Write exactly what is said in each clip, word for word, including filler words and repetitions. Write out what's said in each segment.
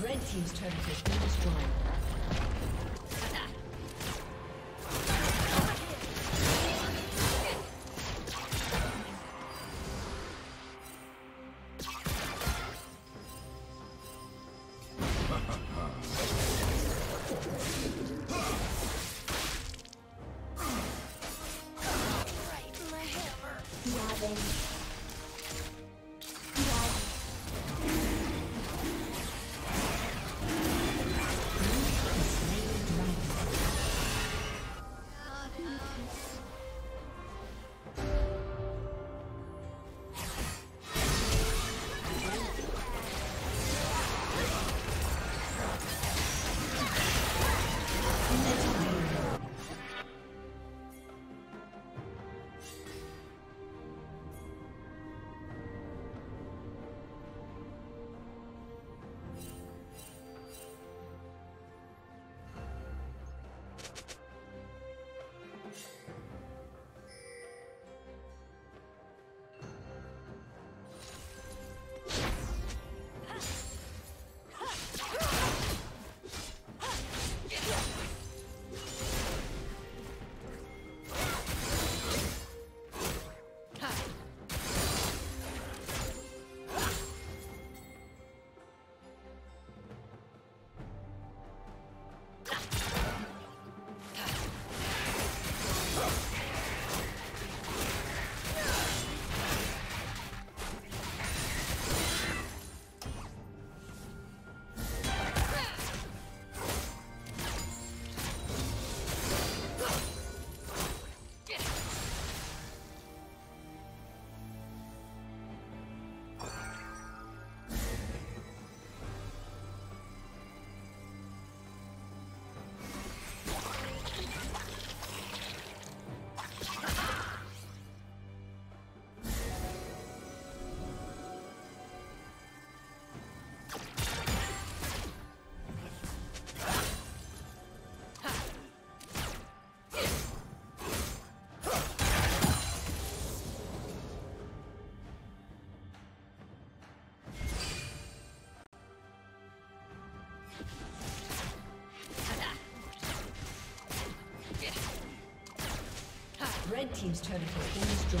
Red team's turret has been destroyed. Red team's turret has been destroyed.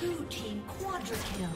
Blue team quadra kill.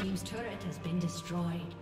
Team's turret has been destroyed.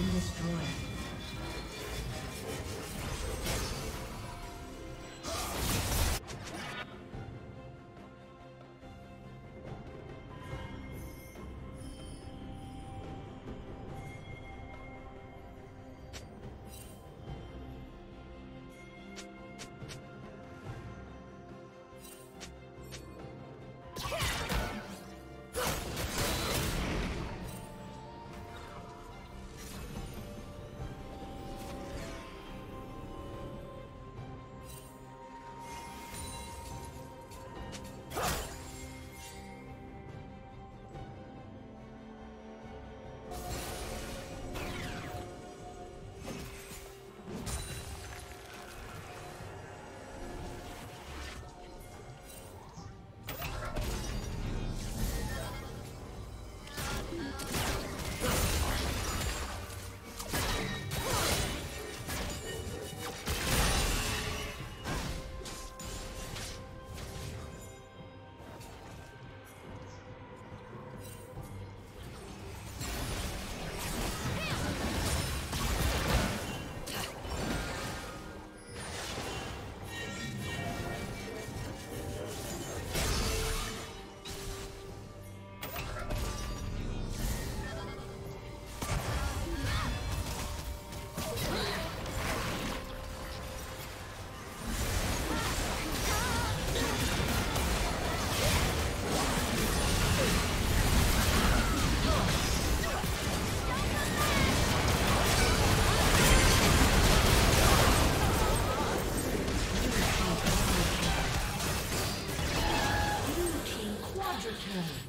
been destroyed. Yeah.